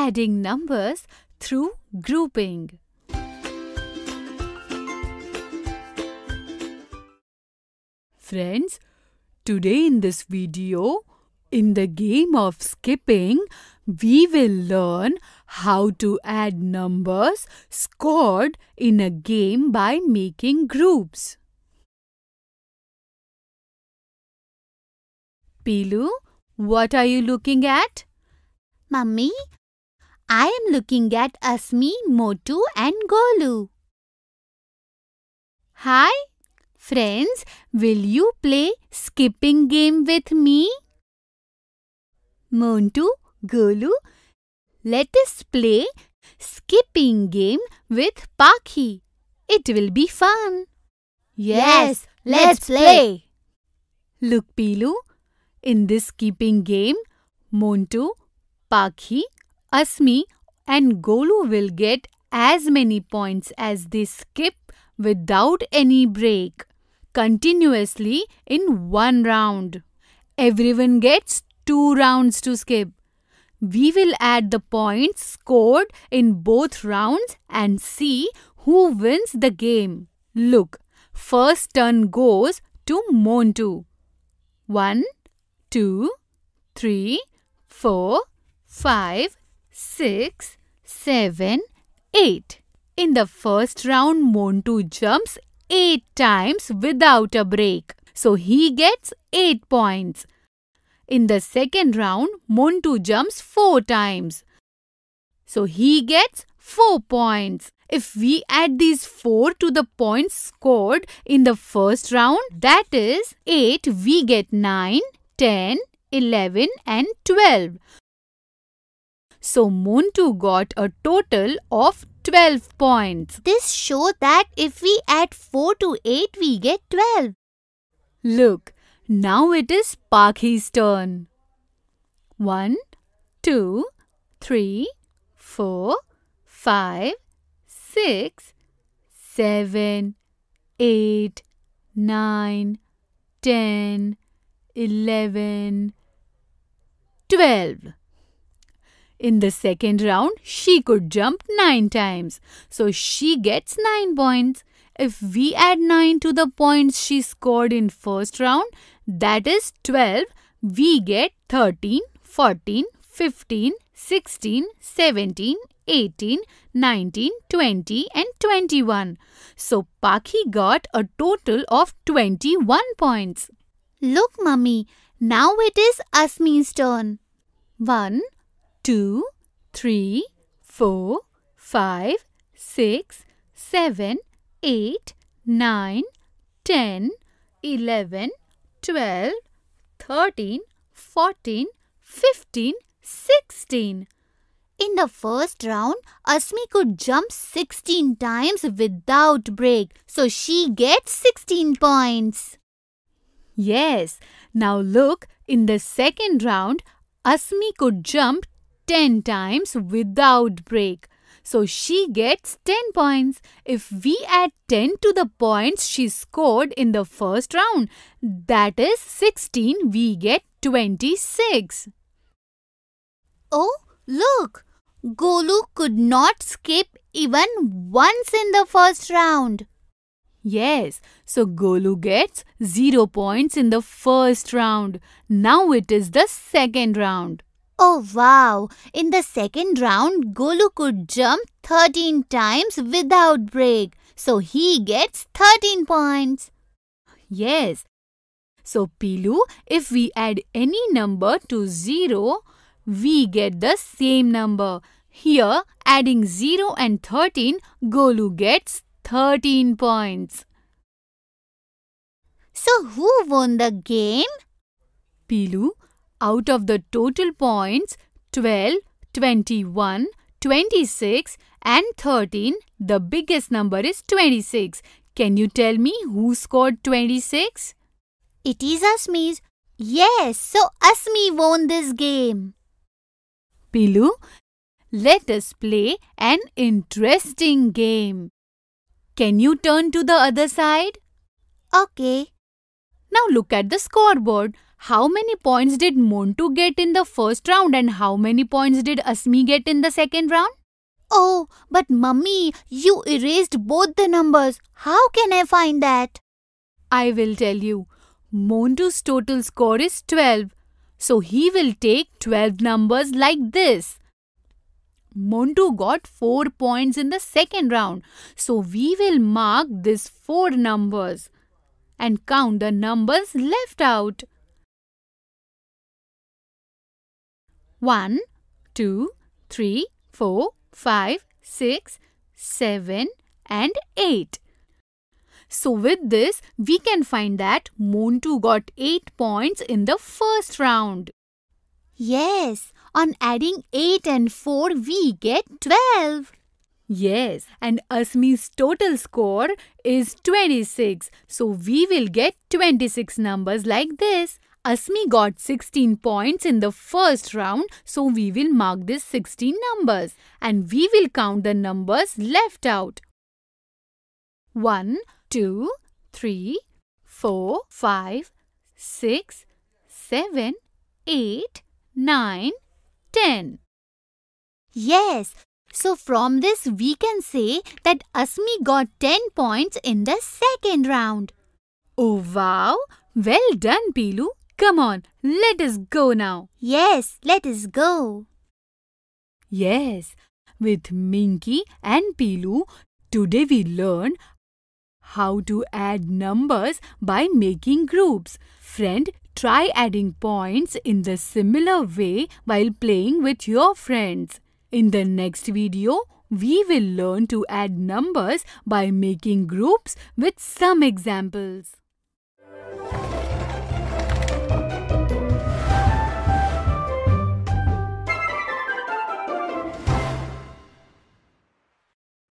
adding numbers through grouping. Friends, today in this video, in the game of skipping, we will learn how to add numbers scored in a game by making groups. Pilu, what are you looking at? Mummy, I am looking at Asmi, Motu and Golu. Hi! Friends, will you play skipping game with me? Montu, Golu, let us play skipping game with Pakhi. It will be fun. Yes, let's play. Look, Pilu, in this skipping game, Montu, Pakhi, Asmi and Golu will get as many points as they skip without any break, continuously in one round. Everyone gets 2 rounds to skip. We will add the points scored in both rounds and see who wins the game. Look, first turn goes to Montu. 1, 2, 3, 4, 5, 6, 7, 8. In the first round, Montu jumps 8 times without a break, so he gets 8 points. In the second round, Montu jumps 4 times, so he gets 4 points. If we add these 4 to the points scored in the first round, that is 8, we get 9, 10, 11 and 12. So Montu got a total of 12 points. This shows that if we add 4 to 8, we get 12. Look, now it is Pakhi's turn. 1, 2, 3, 4, 5, 6, 7, 8, 9, 10, 11, 12. In the second round, she could jump 9 times, so she gets 9 points. If we add 9 to the points she scored in first round, that is 12, we get 13, 14, 15, 16, 17, 18, 19, 20 and 21. So Pakhi got a total of 21 points. Look, Mummy, now it is Asmi's turn. 1, 2, 3, 4, 5, 6, 7, 8, 9, 10, 11, 12, 13, 14, 15, 16. In the first round, Asmi could jump 16 times without break, so she gets 16 points. Yes, now look, in the second round, Asmi could jump 10 times without break, so she gets 10 points. If we add 10 to the points she scored in the first round, that is 16, we get 26. Oh, look! Golu could not skip even once in the first round. Yes, so Golu gets 0 points in the first round. Now it is the second round. Oh wow! In the second round, Golu could jump 13 times without break, so he gets 13 points. Yes. So Pilu, if we add any number to 0, we get the same number. Here, adding 0 and 13, Golu gets 13 points. So who won the game? Pilu, out of the total points, 12, 21, 26 and 13, the biggest number is 26. Can you tell me who scored 26? It is Asmi's. Yes, so Asmi won this game. Pilu, let us play an interesting game. Can you turn to the other side? Okay. Now look at the scoreboard. How many points did Montu get in the first round and how many points did Asmi get in the second round? Oh, but mummy, you erased both the numbers. How can I find that? I will tell you. Montu's total score is 12. So he will take 12 numbers like this. Montu got 4 points in the second round. So we will mark these 4 numbers and count the numbers left out. 1, 2, 3, 4, 5, 6, 7 and 8. So with this, we can find that Montu got 8 points in the first round. Yes, on adding 8 and 4, we get 12. Yes, and Asmi's total score is 26. So we will get 26 numbers like this. Asmi got 16 points in the first round, so we will mark these 16 numbers and we will count the numbers left out. 1, 2, 3, 4, 5, 6, 7, 8, 9, 10. Yes, so from this we can say that Asmi got 10 points in the second round. Oh wow, well done Pilu. Come on, let us go now. Yes, let us go. Yes, with Minky and Pilu, today we learn how to add numbers by making groups. Friend, try adding points in the similar way while playing with your friends. In the next video, we will learn to add numbers by making groups with some examples.